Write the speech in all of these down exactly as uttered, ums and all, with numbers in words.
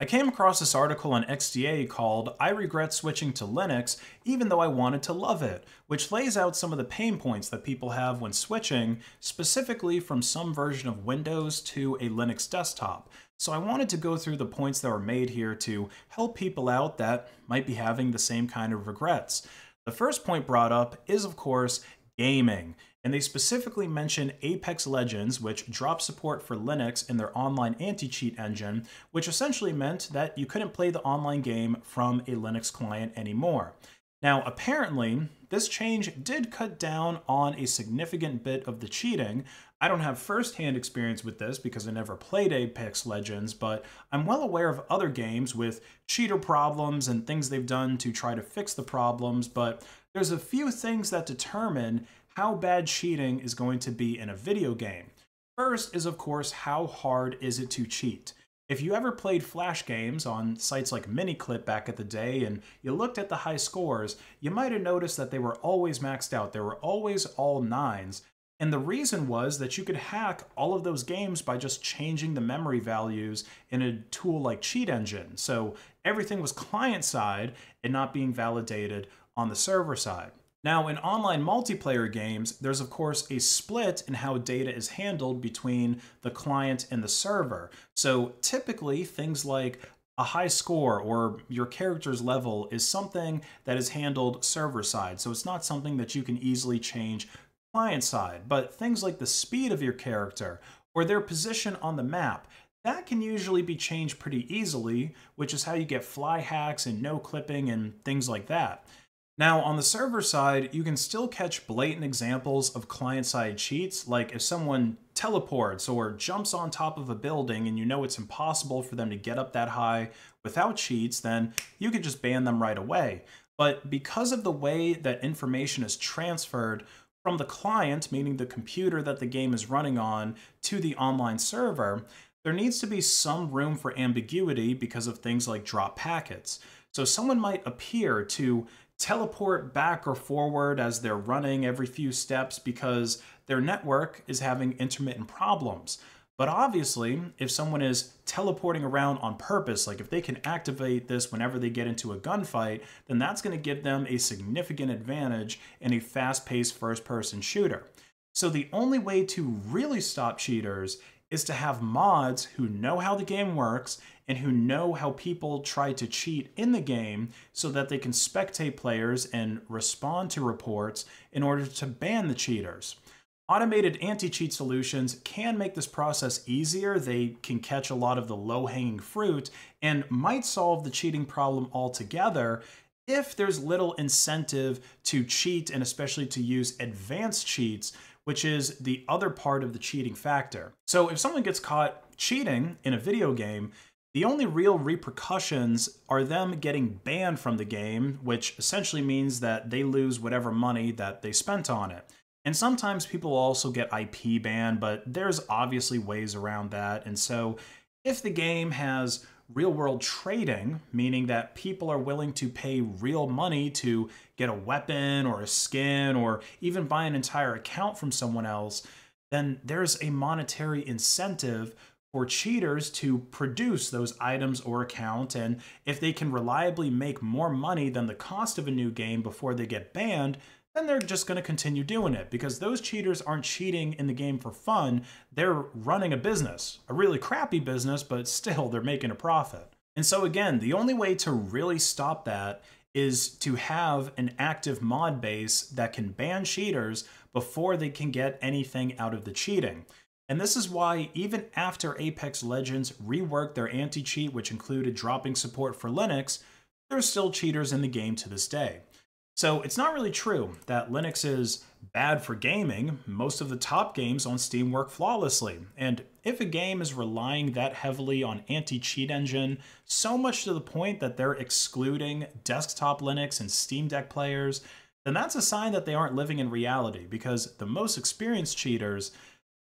I came across this article on X D A called "I Regret Switching to Linux Even Though I Wanted to Love It," which lays out some of the pain points that people have when switching, specifically from some version of Windows to a Linux desktop. So I wanted to go through the points that were made here to help people out that might be having the same kind of regrets. The first point brought up is, of course, gaming. And they specifically mention Apex Legends, which dropped support for Linux in their online anti-cheat engine, which essentially meant that you couldn't play the online game from a Linux client anymore. Now, apparently, this change did cut down on a significant bit of the cheating. I don't have first-hand experience with this because I never played Apex Legends, but I'm well aware of other games with cheater problems and things they've done to try to fix the problems, but there's a few things that determine how bad cheating is going to be in a video game. First is, of course, how hard is it to cheat? If you ever played Flash games on sites like Miniclip back at the day and you looked at the high scores, you might have noticed that they were always maxed out. There were always all nines. And the reason was that you could hack all of those games by just changing the memory values in a tool like Cheat Engine. So everything was client-side and not being validated on the server side. Now, in online multiplayer games, there's of course a split in how data is handled between the client and the server. So typically things like a high score or your character's level is something that is handled server side. So it's not something that you can easily change client side, but things like the speed of your character or their position on the map, that can usually be changed pretty easily, which is how you get fly hacks and no clipping and things like that. Now, on the server side, you can still catch blatant examples of client-side cheats, like if someone teleports or jumps on top of a building and you know it's impossible for them to get up that high without cheats, then you could just ban them right away. But because of the way that information is transferred from the client, meaning the computer that the game is running on, to the online server, there needs to be some room for ambiguity because of things like drop packets. So someone might appear to teleport back or forward as they're running every few steps because their network is having intermittent problems. But obviously, if someone is teleporting around on purpose, like if they can activate this whenever they get into a gunfight, then that's going to give them a significant advantage in a fast-paced first-person shooter. So the only way to really stop cheaters is to have mods who know how the game works and who know how people try to cheat in the game so that they can spectate players and respond to reports in order to ban the cheaters. Automated anti-cheat solutions can make this process easier. They can catch a lot of the low-hanging fruit and might solve the cheating problem altogether if there's little incentive to cheat, and especially to use advanced cheats, which is the other part of the cheating factor. So if someone gets caught cheating in a video game, the only real repercussions are them getting banned from the game, which essentially means that they lose whatever money that they spent on it. And sometimes people also get I P banned, but there's obviously ways around that. And so if the game has real-world trading, meaning that people are willing to pay real money to get a weapon or a skin or even buy an entire account from someone else, then there's a monetary incentive for cheaters to produce those items or account. And if they can reliably make more money than the cost of a new game before they get banned, then they're just going to continue doing it, because those cheaters aren't cheating in the game for fun. They're running a business, a really crappy business, but still they're making a profit. And so again, the only way to really stop that is to have an active mod base that can ban cheaters before they can get anything out of the cheating. And this is why even after Apex Legends reworked their anti-cheat, which included dropping support for Linux, there's still cheaters in the game to this day. So it's not really true that Linux is bad for gaming. Most of the top games on Steam work flawlessly. And if a game is relying that heavily on anti-cheat engine, so much to the point that they're excluding desktop Linux and Steam Deck players, then that's a sign that they aren't living in reality, because the most experienced cheaters,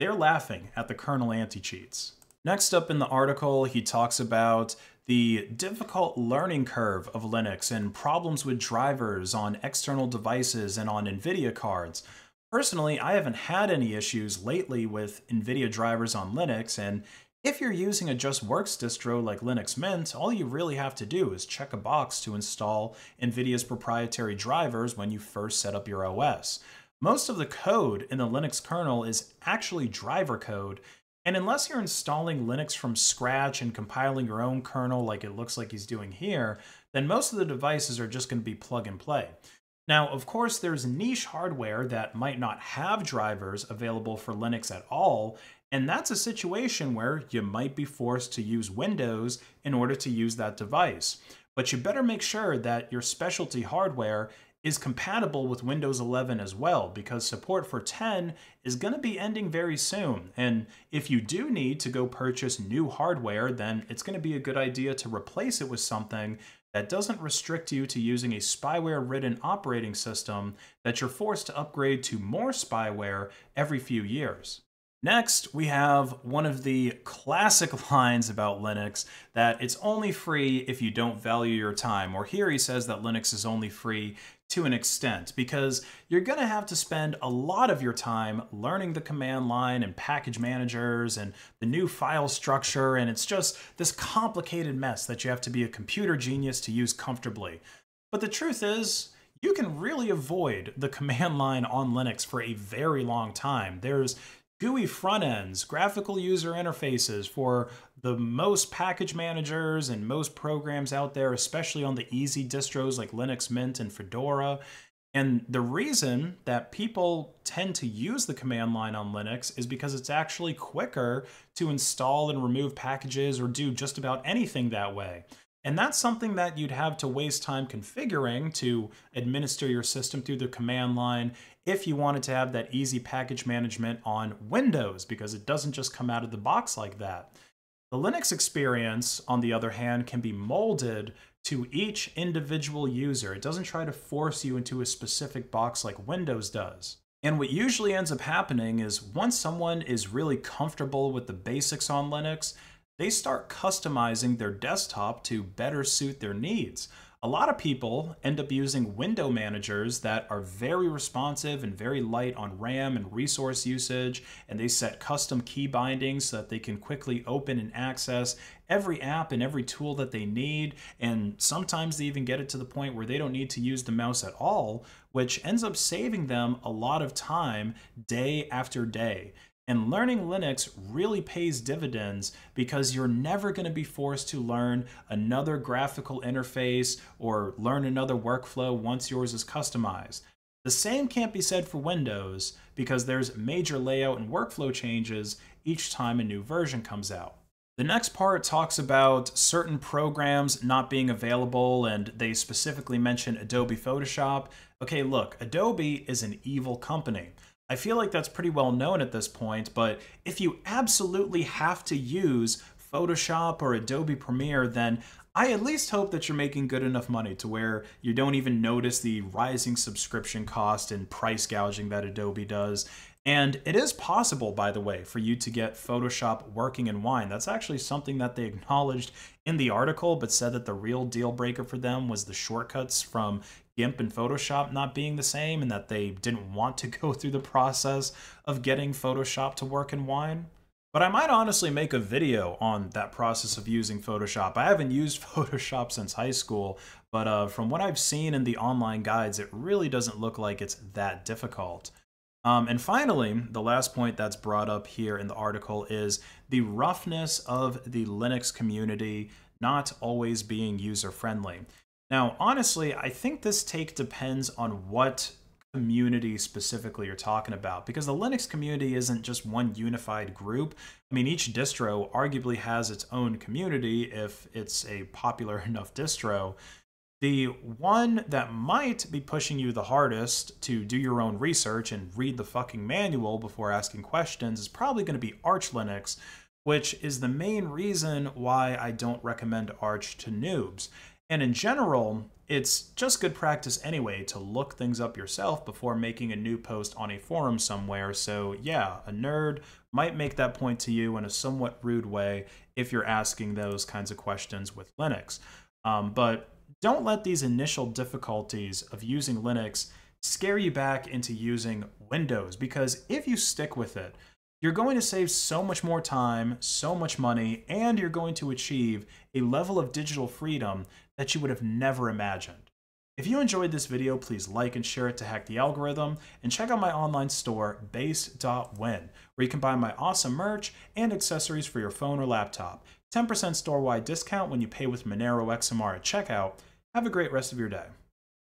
they're laughing at the kernel anti-cheats. Next up in the article, he talks about the difficult learning curve of Linux and problems with drivers on external devices and on NVIDIA cards. Personally, I haven't had any issues lately with NVIDIA drivers on Linux, and If you're using a JustWorks distro like Linux Mint, all you really have to do is check a box to install NVIDIA's proprietary drivers when you first set up your O S. Most of the code in the Linux kernel is actually driver code, and unless you're installing Linux from scratch and compiling your own kernel like it looks like he's doing here, then most of the devices are just going to be plug and play. Now, of course, there's niche hardware that might not have drivers available for Linux at all, and that's a situation where you might be forced to use Windows in order to use that device. But you better make sure that your specialty hardware is compatible with Windows eleven as well, because support for ten is going to be ending very soon. And if you do need to go purchase new hardware, then it's going to be a good idea to replace it with something that doesn't restrict you to using a spyware-ridden operating system that you're forced to upgrade to more spyware every few years. Next, we have one of the classic lines about Linux, that it's only free if you don't value your time. Or here he says that Linux is only free to an extent, because you're going to have to spend a lot of your time learning the command line and package managers and the new file structure, and it's just this complicated mess that you have to be a computer genius to use comfortably. But the truth is, you can really avoid the command line on Linux for a very long time. There's G U I front ends, graphical user interfaces for the most package managers and most programs out there, especially on the easy distros like Linux Mint and Fedora. And the reason that people tend to use the command line on Linux is because it's actually quicker to install and remove packages or do just about anything that way. And that's something that you'd have to waste time configuring to administer your system through the command line if you wanted to have that easy package management on Windows, because it doesn't just come out of the box like that. The Linux experience, on the other hand, can be molded to each individual user. It doesn't try to force you into a specific box like Windows does. And what usually ends up happening is once someone is really comfortable with the basics on Linux, they start customizing their desktop to better suit their needs. A lot of people end up using window managers that are very responsive and very light on RAM and resource usage, and they set custom key bindings so that they can quickly open and access every app and every tool that they need, and sometimes they even get it to the point where they don't need to use the mouse at all, which ends up saving them a lot of time day after day. And learning Linux really pays dividends, because you're never going to be forced to learn another graphical interface or learn another workflow once yours is customized. The same can't be said for Windows, because there's major layout and workflow changes each time a new version comes out. The next part talks about certain programs not being available, and they specifically mention Adobe Photoshop. Okay, look, Adobe is an evil company. I feel like that's pretty well known at this point, but if you absolutely have to use Photoshop or Adobe Premiere, then I at least hope that you're making good enough money to where you don't even notice the rising subscription cost and price gouging that Adobe does. And it is possible, by the way, for you to get Photoshop working in Wine. That's actually something that they acknowledged in the article, but said that the real deal breaker for them was the shortcuts from GIMP and Photoshop not being the same, and that they didn't want to go through the process of getting Photoshop to work in Wine. But I might honestly make a video on that process of using Photoshop. I haven't used Photoshop since high school, but uh, from what I've seen in the online guides, it really doesn't look like it's that difficult. Um, and finally, the last point that's brought up here in the article is the roughness of the Linux community not always being user-friendly. Now, honestly, I think this take depends on what community specifically you're talking about, because the Linux community isn't just one unified group. I mean, each distro arguably has its own community if it's a popular enough distro. The one that might be pushing you the hardest to do your own research and read the fucking manual before asking questions is probably going to be Arch Linux, which is the main reason why I don't recommend Arch to noobs. And in general, it's just good practice anyway to look things up yourself before making a new post on a forum somewhere. So yeah, a nerd might make that point to you in a somewhat rude way if you're asking those kinds of questions with Linux. Um, but don't let these initial difficulties of using Linux scare you back into using Windows, because if you stick with it, you're going to save so much more time, so much money, and you're going to achieve a level of digital freedom that you would have never imagined. If you enjoyed this video, please like and share it to hack the algorithm, and check out my online store, base dot win, where you can buy my awesome merch and accessories for your phone or laptop. ten percent store-wide discount when you pay with Monero X M R at checkout. Have a great rest of your day.